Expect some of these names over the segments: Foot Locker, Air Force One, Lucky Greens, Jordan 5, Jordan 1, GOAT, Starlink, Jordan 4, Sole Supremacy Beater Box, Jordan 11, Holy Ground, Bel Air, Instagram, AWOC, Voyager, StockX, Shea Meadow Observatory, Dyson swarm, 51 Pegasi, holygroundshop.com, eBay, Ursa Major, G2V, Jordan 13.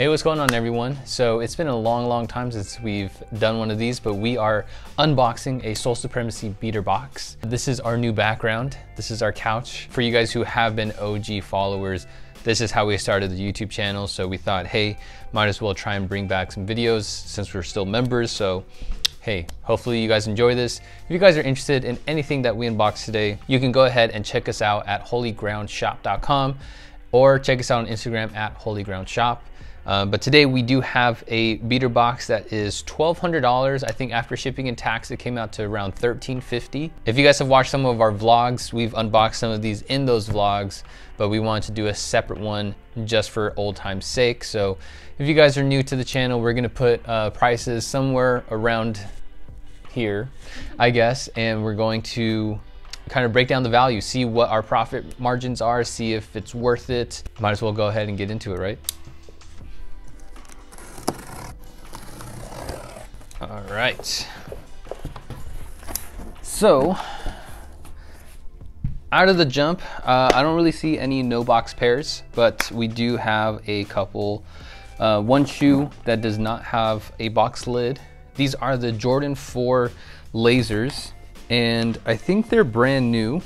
Hey, what's going on, everyone? So it's been a long time since we've done one of these, but we are unboxing a Sole Supremacy Beater Box. This is our new background. This is our couch. For you guys who have been OG followers, this is how we started the YouTube channel. So we thought, hey, might as well try and bring back some videos since we're still members. So hey, hopefully you guys enjoy this. If you guys are interested in anything that we unbox today, you can go ahead and check us out at holygroundshop.com or check us out on Instagram at holygroundshop. But today we do have a beater box that is $1,200. I think after shipping and tax, it came out to around $1,350. If you guys have watched some of our vlogs, we've unboxed some of these in those vlogs, but we wanted to do a separate one just for old time's sake. So if you guys are new to the channel, we're gonna put prices somewhere around here, I guess, and we're going to kind of break down the value, see what our profit margins are, see if it's worth it. Might as well go ahead and get into it, right? All right, so out of the jump, I don't really see any no box pairs, but we do have a couple. One shoe that does not have a box lid. These are the Jordan 4 lasers, and I think they're brand new.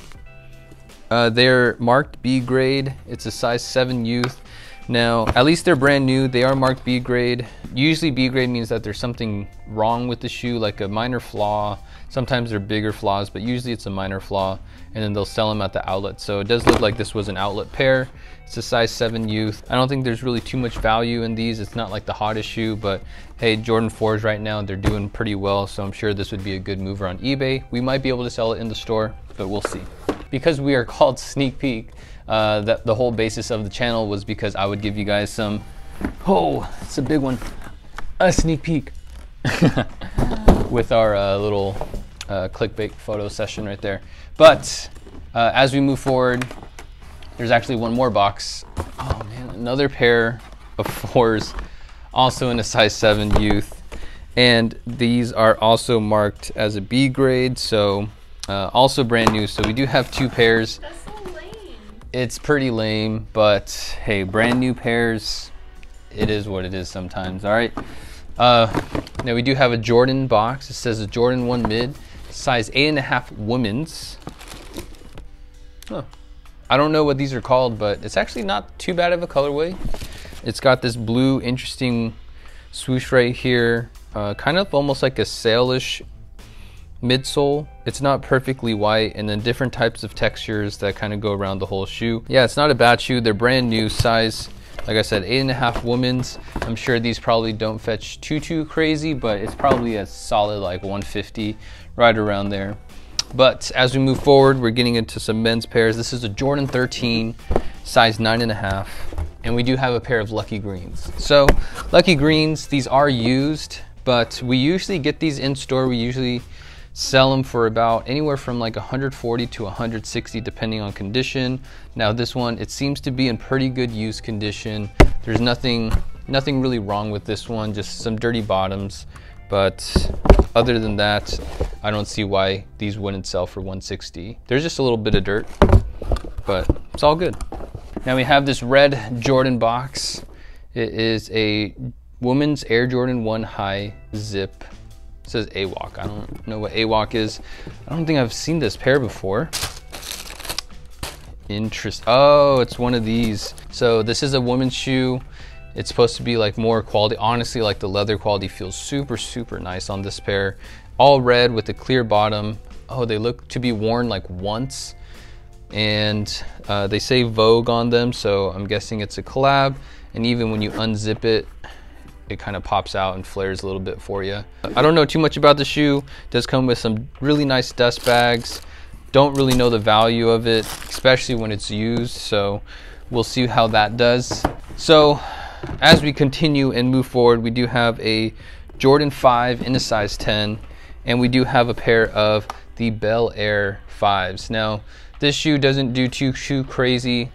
They're marked B grade. It's a size 7 youth. Now, at least they're brand new. They are marked B grade. Usually B grade means that there's something wrong with the shoe, like a minor flaw. Sometimes they're bigger flaws, but usually it's a minor flaw, and then they'll sell them at the outlet. So it does look like this was an outlet pair. It's a size 7 youth. I don't think there's really too much value in these. It's not like the hottest shoe, but hey, Jordan 4s right now, they're doing pretty well. So I'm sure this would be a good mover on eBay. We might be able to sell it in the store, but we'll see. Because we are called Sneak Peek, that the whole basis of the channel was because I would give you guys some, oh, it's a big one, a sneak peek with our little clickbait photo session right there. But as we move forward, there's actually one more box. Oh man, another pair of 4s, also in a size 7 youth. And these are also marked as a B grade, so also brand new. So we do have two pairs. It's pretty lame, but hey, brand new pairs, it is what it is sometimes, all right? Now we do have a Jordan box. It says a Jordan 1 mid, size 8.5 women's. Huh. I don't know what these are called, but it's actually not too bad of a colorway. It's got this blue, interesting swoosh right here, kind of almost like a sail-ish midsole. It's not perfectly white, and then different types of textures that kind of go around the whole shoe. Yeah, it's not a bad shoe. They're brand new, size, like I said, 8.5 women's. I'm sure these probably don't fetch too crazy, but it's probably a solid like 150, right around there. But as we move forward, we're getting into some men's pairs. This is a Jordan 13, size 9.5, and we do have a pair of Lucky Greens. So Lucky Greens, these are used, but we usually get these in store. We usually sell them for about anywhere from like 140 to 160, depending on condition. Now this one, it seems to be in pretty good use condition. There's nothing really wrong with this one, just some dirty bottoms. But other than that, I don't see why these wouldn't sell for 160. There's just a little bit of dirt, but it's all good. Now we have this red Jordan box. It is a woman's Air Jordan 1 high zip. It says AWOC. I don't know what AWOC is. I don't think I've seen this pair before. Oh, it's one of these. So this is a woman's shoe. It's supposed to be like more quality. Honestly, like the leather quality feels super nice on this pair. All red with a clear bottom. Oh, they look to be worn like once. And they say Vogue on them, so I'm guessing it's a collab. And even when you unzip it, it kind of pops out and flares a little bit for you. I don't know too much about the shoe. It does come with some really nice dust bags. Don't really know the value of it, especially when it's used. So we'll see how that does. So as we continue and move forward, we do have a Jordan 5 in a size 10, and we do have a pair of the Bel Air 5s. Now, this shoe doesn't do too crazy.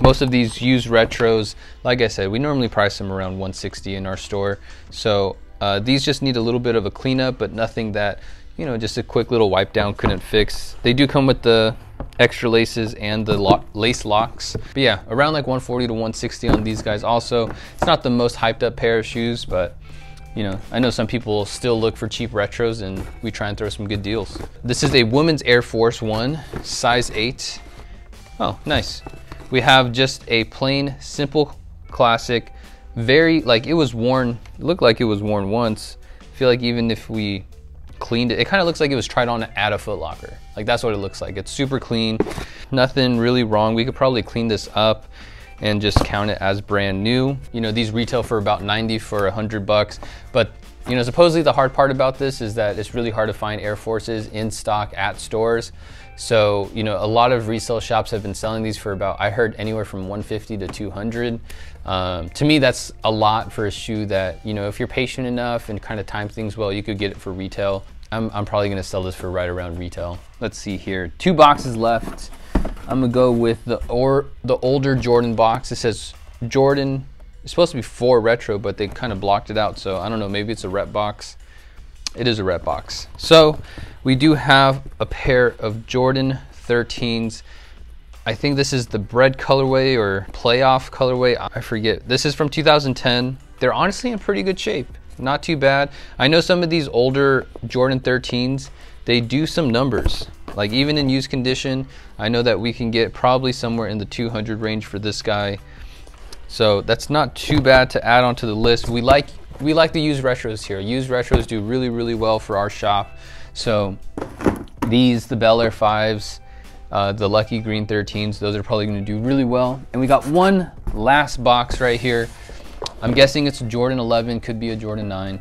Most of these used retros, like I said, we normally price them around 160 in our store. So these just need a little bit of a cleanup, but nothing that, you know, just a quick little wipe down couldn't fix. They do come with the extra laces and the lace locks. But yeah, around like 140 to 160 on these guys also. It's not the most hyped up pair of shoes, but you know, I know some people still look for cheap retros and we try and throw some good deals. This is a women's Air Force One, size 8. Oh, nice. We have just a plain, simple, classic, very, like it was worn, it looked like it was worn once. I feel like even if we cleaned it, it kind of looks like it was tried on at a Foot Locker. Like that's what it looks like. It's super clean, nothing really wrong. We could probably clean this up and just count it as brand new. You know, these retail for about 90 for $100, but you know, supposedly the hard part about this is that it's really hard to find Air Forces in stock at stores. So, you know, a lot of resale shops have been selling these for about, I heard anywhere from 150 to 200. To me, that's a lot for a shoe that, you know, if you're patient enough and kind of time things well, you could get it for retail. I'm probably gonna sell this for right around retail. Let's see here, 2 boxes left. I'm gonna go with the older Jordan box. It says Jordan, it's supposed to be 4 retro, but they kind of blocked it out. So I don't know, maybe it's a rep box. It is a rep box. So we do have a pair of Jordan 13s. I think this is the bread colorway or playoff colorway. I forget. This is from 2010. They're honestly in pretty good shape. Not too bad. I know some of these older Jordan 13s, they do some numbers. Like even in used condition, I know that we can get probably somewhere in the 200 range for this guy. So that's not too bad to add onto the list. We like the used retros here. Used retros do really, really well for our shop. So these, the Bel Air 5s, the Lucky Green 13s, those are probably gonna do really well. And we got one last box right here. I'm guessing it's Jordan 11, could be a Jordan 9.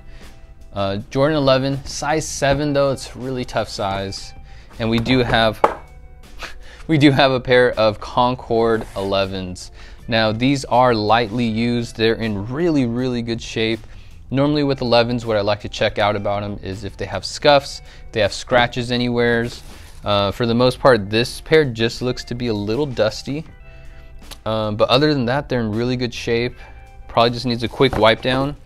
Jordan 11, size 7 though, it's a really tough size. And we do have a pair of Concord 11s. Now these are lightly used. They're in really, really good shape. Normally with 11s, what I like to check out about them is if they have scuffs, if they have scratches anywheres. For the most part, this pair just looks to be a little dusty. But other than that, they're in really good shape. Probably just needs a quick wipe down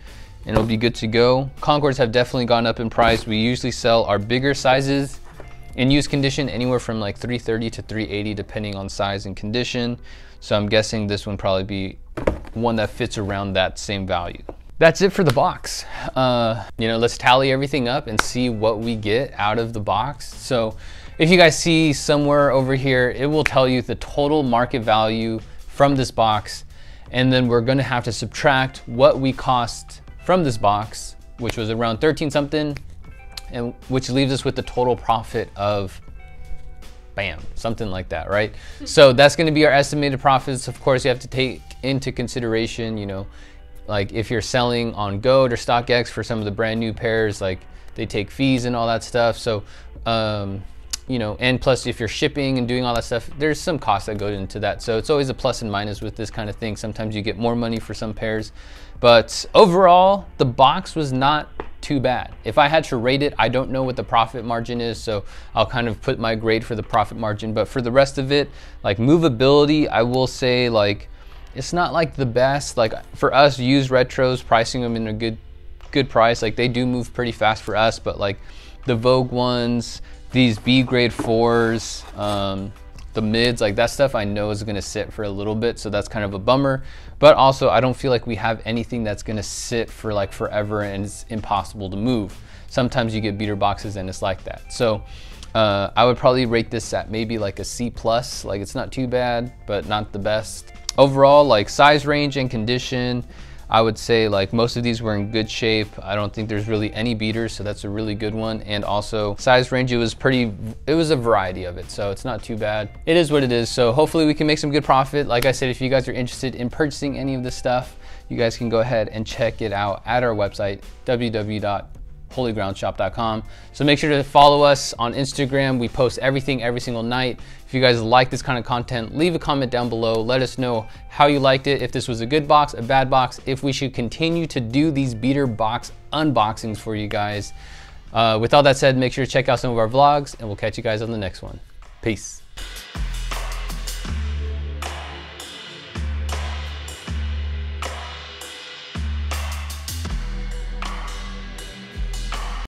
and it'll be good to go. Concords have definitely gone up in price. We usually sell our bigger sizes in used condition anywhere from like 330 to 380 depending on size and condition. So I'm guessing this one probably be one that fits around that same value. That's it for the box. You know, let's tally everything up and see what we get out of the box. So if you guys see somewhere over here, it will tell you the total market value from this box. And then we're gonna have to subtract what we cost from this box, which was around 13 something, and which leaves us with the total profit of bam, something like that, right? So that's gonna be our estimated profits. Of course, you have to take into consideration, you know, like if you're selling on GOAT or StockX for some of the brand new pairs, like they take fees and all that stuff. So, you know, and plus if you're shipping and doing all that stuff, there's some costs that go into that. So it's always a plus and minus with this kind of thing. Sometimes you get more money for some pairs, but overall the box was not too bad. If I had to rate it, I don't know what the profit margin is, so I'll kind of put my grade for the profit margin. But for the rest of it, like movability, I will say like, it's not like the best. Like for us, used retros, pricing them in a good price, like they do move pretty fast for us, but like the Vogue ones, these B grade 4s, the mids, like that stuff I know is gonna sit for a little bit, so that's kind of a bummer. But also I don't feel like we have anything that's gonna sit for like forever and it's impossible to move. Sometimes you get beater boxes and it's like that. So I would probably rate this at maybe like a C+, like it's not too bad, but not the best. Overall, like size range and condition, I would say like most of these were in good shape. I don't think there's really any beaters, so that's a really good one. And also size range, it was a variety of it, so it's not too bad. It is what it is, so hopefully we can make some good profit. Like I said, if you guys are interested in purchasing any of this stuff, you guys can go ahead and check it out at our website, www.holygroundshop.com. So make sure to follow us on Instagram. We post everything every single night. If you guys like this kind of content, leave a comment down below. Let us know how you liked it, if this was a good box, a bad box, if we should continue to do these beater box unboxings for you guys. With all that said, make sure to check out some of our vlogs and we'll catch you guys on the next one. Peace.